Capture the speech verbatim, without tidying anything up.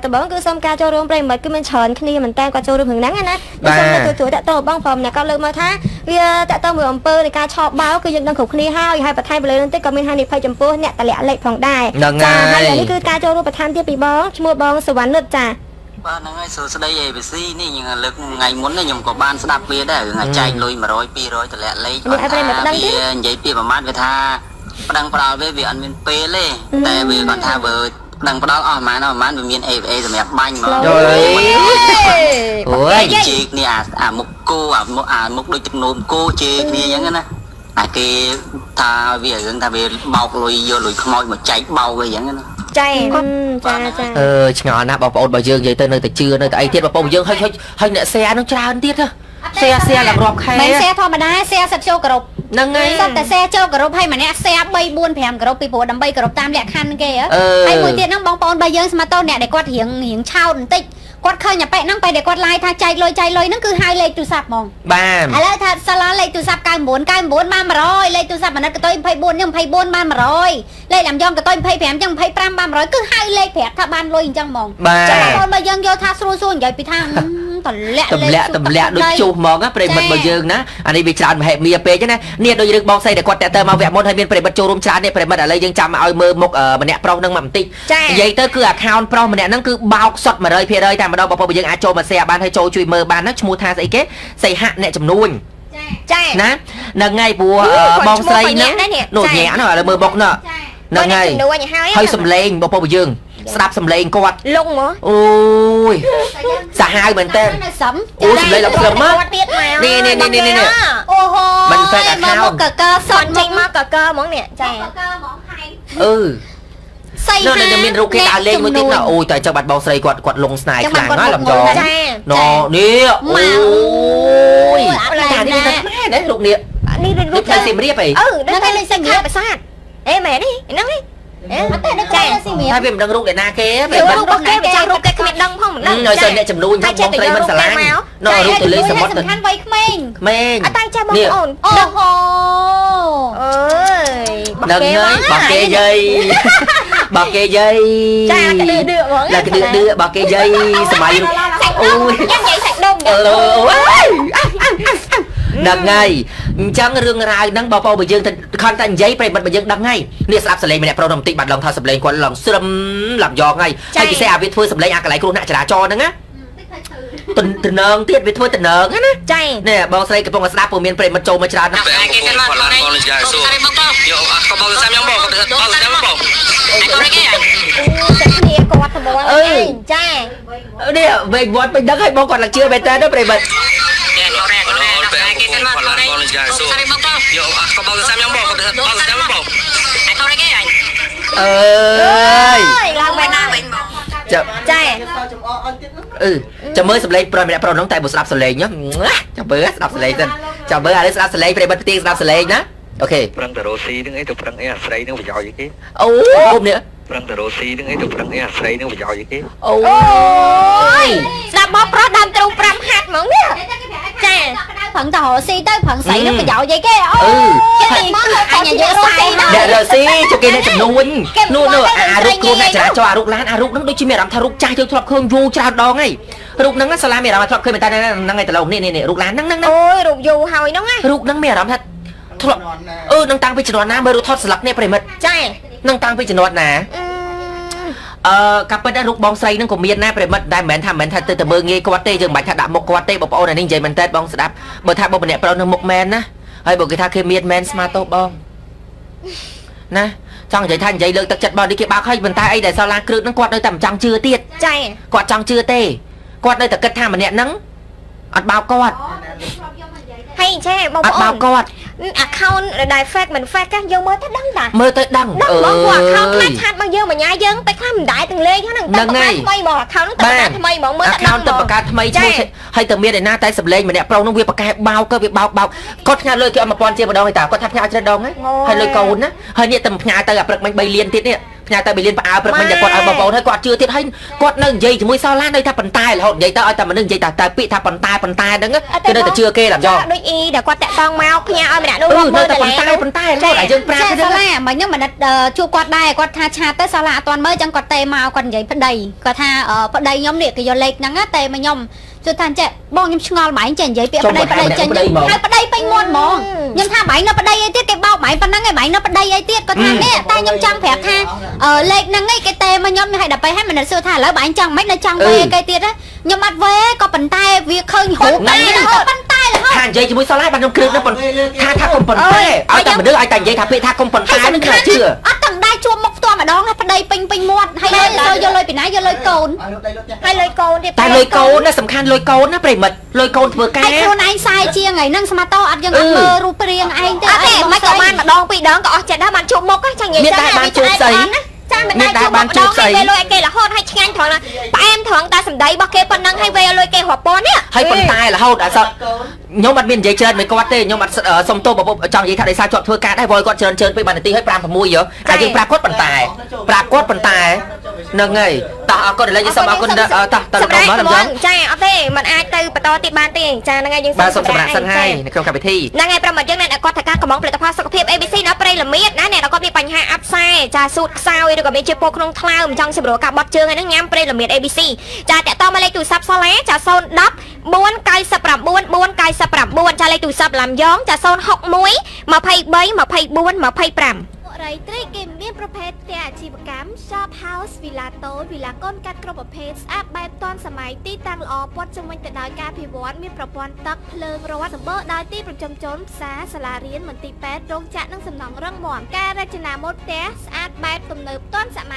แต่บอกว่าคือซ้ำการโจรมเปรย์หมดคือมันเฉินคดีมันแตงกว่าโจรมถึงนั้นนะในช่วงนั้นตัวแต่โตบ้องฟอมเนี่ยก็เลยมาท้าเวียแต่โตเหมือนอมเปอร์ในการชอบบ้าคือยังดังขู่คดีห้าวให้ประธานไปเลยนั่นติดกับมินฮันนี่พายจำปูเนี่ยแต่ละเล็กผ่องได้จ้าให้อย่างนี้คือการโจรมประธานที่ปีบ้องชมัวบ้องสวรรค์เลิศจ้าบ้านนั่งไอ้โซสไลเอไปซี่นี่ยังเลิกไงมุ้นนี่ยังกบ้านสนับเบียได้ไงใจลอยมาร้อยปีร้อยแต่ละเล็กบ้านท้าเบียใหญ่ปีประมาณกระทาปนังปลาเวียเวียนเป็นเปเล่แต่เวียก่อนท้าเบอร์ดังปลาออกมาเนาะมันเป็นมีนเอฟเอสมัยบังเนาะโอ้ยจีกเนี่ยอ่ะมุกโก้อ่ะมุกอ่ะมุกโดยจำนวนโก้จีกเนี่ยยังงั้นนะไอ้เกท้าเวียยังท้าเวียเบาลอยโยลอยขโมยหมดใจเบาเลยยังงั้นนะใจเออฉงอนะบอกปอบเยอะใหญ่เตยเนยแต่เชื่อเนยแต่ไอเทียบปอบเยอะให้ให้ให้เนี่ยเสียน้องชาอันเทียบเถอะเสียเสียหลังรอบใครไม่เสียทอมาได้เสียสับโชกระดบนังไงแต่เสียโชกระดบให้มันเนี่ยเสียใบบุญแผ่มกระดบปีโป้ดำใบกระดบตามแหลกคันเกยเออไอมือเทียบน้องบองปอนใบเยอะสมาโต้เนี่ยเด็กกวาดเหียงเหียงเช่าติ๊กกวาดเคยเนี่ยไปนั่งไปเด็กกวาดลายทางใจลอยใจลอยนั่นคือไฮเลตุสับมองบ้ามแล้วถ้าสลาเลตุสับการบุญการบุญมามาร้อยเลตุสับมันนั่นก็ต้นไผ่บุญยังไผ่บุญมามาร้อยเลยลำยองก็ต้นไผ่แผ่มยังไผ่ปรามมามาร้อยคือไฮเลตุแผ่ถ้าบานลอยจังมองบ้าจะมาบอนใบเยอะโยธาสู้สู้ใหญ่ไปทางต่ำแหละต่ำแหละโดยจูมองนะเปรย์มันบเยิงนะอันนี้วิจารณ์แหกมีเปย์ใช่ไหมเนี่ยโดยดึงมองใส่แต่กดแต่เติมมาแหวกมอนให้เป็นเปรย์มันจูรุมชาเนี่ยเปรย์มันอะไรยังจำมาเอามือมกเออมันเนี่ยปลอกนั่งมั่มติใหญ่เตอร์คืออาคารปลอกมันเนี่ยนั่นคือเบาสดมาเลยเพียเลยแต่มาโดนบอกพอเยิงอาโจมาเสียบานให้โจช่วยมือบานนักชมูทาใส่เก๊ใส่หะเนี่ยจำนวนนะนั่งไงบัวมองใส่นะหนุ่มแง่หน่อยเลยมือบกเนาะนั่งไงให้สำเร็งบอกพอเยิงสลับสำเร็จกวาดลงเหรอโอ้ยสหายเหมือนเต้นโอ้ยสำเร็จเราเพิ่มมากนี่นี่นี่นี่นี่โอ้โหมันแฟร์มากกะกะสดจริงมากกะกะมองเนี่ยใจกะกะมองใครเออใส่หน้าเนี่ยจะมีรูปกีฬาเล่นมือติดนะโอ้ยแต่จังหวัดบอลใส่กวาดกวาดลงสไนด์กลางน้าลำดอนนอนี่โอ้ยตาดีนะแม่เนี่ยรูปเนี่ยนี่เป็นรูปใส่สีเรียบไปเออนั่นเป็นสีเรียบไปซาดเอ๊ะแม่นี่นั่งนี่ถ้าเป็นดังรูปเดี๋ยวนาเก๊เป็นรูปเก๊เป็นรูปเก๊เป็นดังพ่อเหมือนนั่นเลยเนี่ยจำรูนทั้งมองไปมันสลายนอรูปตัวเล็กสมมติท่านไว้เม่งเม่งเนี่ยโอ้โหเอ้ยดังเงยบักเกย์ยัยบักเกย์ยัยแล้วก็เดือดเดือดบักเกย์ยัยสมัยโอ้ยยังใหญ่สักดงดังไงจังเรื่องราวนั่งเบาๆไปยืนคอนตันยัยไปมันไปยืนดังไงเนี่ยสลับสเลย์เนี่ยโปรดมติบัดลองทำสเลย์ควรลองซึมหลับยองไงไอ้กิเซอาวิทเพื่อสเลย์อะไรกูน่าจะด่าจอนั่งนะตุนตุนเนิงเตี้ยวิทเพื่อตุนเนิงนะใช่เนี่ยบอลสเลย์กับปงกับสลับปูเมียนเปรย์มันโจมันจะด่านะไอ้กิเซอาวิทไงบอลสเลย์สู้เดี๋ยวเขาบอลสามยังบอกเขาบอลสามยังบอกไอ้ตัวนี้ไงจะเลี้ยงกวาดตัวบอลไอ้ใช่เนี่ยเบย์บอลไปดังให้บอลก่อนหลังเชื่อไปแต่ได้เปรย์มันเอ้ยจะใช่เออจะเมื่อสำเร็จปล่อยไม่ได้ปล่อยน้องแต่บุษราบสำเร็จเนาะจะเบื่อสำหรับสำเร็จกันจะเบื่ออะไรสำหรับสำเร็จไปบันทึกสำหรับสำเร็จนะโอเคปรังแต่โรซีนึงไอ้ตัวปรังเอ๋สไลนึงไปยาวอย่างนี้โอ้ยเนี่ยปรังแต่โรซีนึงไอ้ตัวปรังเอ๋สไลนึงไปยาวอย่างนี้โอ้ยดับมอเพราะดันตรงปรังหัดเหมือนเนี่ยใช่ผังแต่โรซีได้ผังใสนึงไปยาวอย่างนี้โอ้ยเดี๋ยวสิจะกินในจำนวนนู่นๆอารุกคนน่าจะจอรุกล้านอารุกนั่งด้วยชิมเมรำทารุกใจเที่ยวทรอบเครื่องยูจราดองไงรุกนั่งนั่งสลามเมรำทรอบเครื่องเป็นตานั่งนั่งไงแต่เราเนี่ยเนี่ยรุกล้านนั่งนั่งนั่งโอ้ยรุกยูหอยน้องไงรุกนั่งเมรำทัดทรอบเออนั่งตังไปจนวนน้ำเบอร์รุทอดสลักเนี่ยประเมิดใช่นั่งตังไปจนวนน้ำเอ่อกับเป็นอารุกบองไซนั่งกบเมียนน้าประเมิดได้เหม็นทำเหม็นทัดเตอร์เบอร์เงี้ยกวาดเตยยังใบทัดดามกกวาดเตยบอกเอาหน่อยนิ่งใจมันเตยบองสลับเบอร์ทัดบอกเนี่ยเราหนึ่งมกแมนนะไอ้บอกกีตาร์เคมีแมนสมาร์ตบอมนะจังใจท่านใจเลิกตัดจัดบอลดิเก็บบ้าให้มันตายไอ้แต่ซาลาครึ่งนั่งกวาดเลยแต่จังเชื่อเตี้ยใจกวาดจังเชื่อเต้กวาดเลยแต่กระทำมันเนี่ยนั่งอัดบ้ากวาดให้ใช่บ้าบ้ากวาดอะเขาได้แฟกเหมือนแฟกกันเยอะเมื่อแต่ดังด่าเมื่อแต่ดังดังบอกว่าเขาคลาดชัดบางเยอะเหมือนย้ายเยิ้งไปคลาดได้ถึงเล่ยเขาหนังตบกันทำไมบอกเขาหนังตบกันทำไมบอกเมื่อแต่ดังตบกันทำไมใช่ให้แต่เมียในหน้าใต้สับเล่ยเหมือนเนี่ยเปล่าน้องเวียปากแกเบาก็เวียเบาเบาก็ทำงานเลยคือเอามาปอนเจียบดองให้ตาก็ทำงานจะดองให้ให้เลยเกาหนะให้เนี่ยแต่งานแต่แบบมันใบเลียนติดเนี่ยงานแต่ใบเลียนปะ เอาประมาณอย่างกอดเอาเบาๆให้กอดเชื่อที่ให้กอดนั่งใจจะมวยซาลาในท่าปันตายหรอใจตาไอแต่มันนั่งใจแต่แต่ปีท่าปันตายปันตายนั่งก็ได้แต่เชื่อเกย์หลับยอมด้วยอีเดี๋ยวกอดแต่ตองเมาขี้ยาเอาไปนะดูว่ามือแต่ปันตายปันตายแล้วหลายจังปลาใช่ไหมมันยังมันชูกอดได้กอดท่าชาเตซาลาตอนเมื่อจังกอดเตเมากอดใหญ่เป็นใดกอดท่าเออเป็นใดย่อมเนี่ยก็ย่อเล็กนั่งเตมันย่อมจนท่านจะบ้องยิ่งชงเอาหมายจังใจเปียปันใดปันใดจังให้ปันใดไปมวนมองยังท่าหมายนับปันใดไอเตี้ยเก็บเบาหมายปันนั่งไอหมายนับปันใดไอเตี้ยกอดท่าเนี่ยตายย่อมจังแผลท่าเออเล็กนั่งไอเกย์เตมันย่อมให้ดับไปให้มันเสื้อท่าแล้วหมายจังไม่ได้จังไปไอเตี้ยนะย่อมมัดไว้ก็ปันใต้วิ่งเคยหูไปแล้วก็ปันใต้แล้วท่านใจจะมวยสไลด์ปันน้ำคลึกนะปันท่าท่าคมปันใต้เอาแต่มันเรื่องไอแต่ใจท่าเปียท่าคมปันใต้นั่นคือเชื่อช่วงมกตัวมาดองนะปันใดปิงปิงมวดให้เลยเลยเลยไปไหนเลยเลยโกนให้เลยโกนแต่เลยโกนน่ะสำคัญเลยโกนน่ะเปรี้ยมเลยโกนเบอร์แก้ให้คนไอ้ทรายเชียงไงนั่งสมาร์ทอัดยังเออรูปเรียงไอ้เด้อไอ้ไม่ก็มันมาดองปีดองก็ออกจากด้านมันช่วงมกก็ช่างใหญ่ช่างใหญ่ไม่ใช่ตอนนะจ้ามันได้ช่วงมกดองให้เลยเกย์ละหอดให้ช่างงานถอนนะป้าแอมถอนตาสำได้บอกเกย์ปนนั่งให้เลยเกย์หัวปนเนี่ยให้คนตายละหอดอ่ะสักยมมันเป็นใจเชิญเหมือนกับวัดเต้ยมมันสมโตแบบจังยิ่งถ้าได้ซาจอดเพื่อการได้บอยก็เชิญเชิญไปบันตีให้ปรามขโมยเยอะไอ้ยังปรากฏปันตายปรากฏปันตายนั่งไงตาก็เดี๋ยวจะสมัครคนตาตาเรามาทำยังใช่เอาเต้มันไอ้เต้ประตูติดบ้านเต้จ้านั่งไงยังบ้านสมสมรักสั่งให้ในเครื่องการไปที่นั่งไงประมาทยังไงก็ถ้าการกระมองผลิตภัณฑ์สกปรกเอบีซีนะไปละเมียดนะเนี่ยเราก็มีปัญหาอัพไซด์จ้าสุดเศร้าเดี๋ยวก็มีเจ็บปวดคลงคลาวจังสมรู้กับบอสเจอไงนั่งย้ำไปละเมียดเอบีซีจ้าแต่ต้องมาเลี้ยงดูซับซ้อนจ้าโซนดับบ้วนไก่สปรับบ้วนบ้วนไก่สปรับบ้วนจะเลยดูซับลำย้อมจะโซนหกมุ้ยมาไพ่ใบมาไพ่บ้วนมาไพ่ปรำไรตรีกิมเมียนประเภทเตี่ยชีวกรรมชอบเฮาส์วิลาโต้วิลาก้นกัดกระบอกเพชรอัพแบบตอนสมัยตีตังล้อปนจงวันแต่ดอยกาพิวรมีประปอนตักเพลิงระวัดสมบูรณ์ดอยตีประจำจนสาสลาเรียนเหมือนตีแปดโรงจัดนั่งสำนองเรื่องหมอนการรจนามดเตสอัพแบบตำเนิบต้นสมัย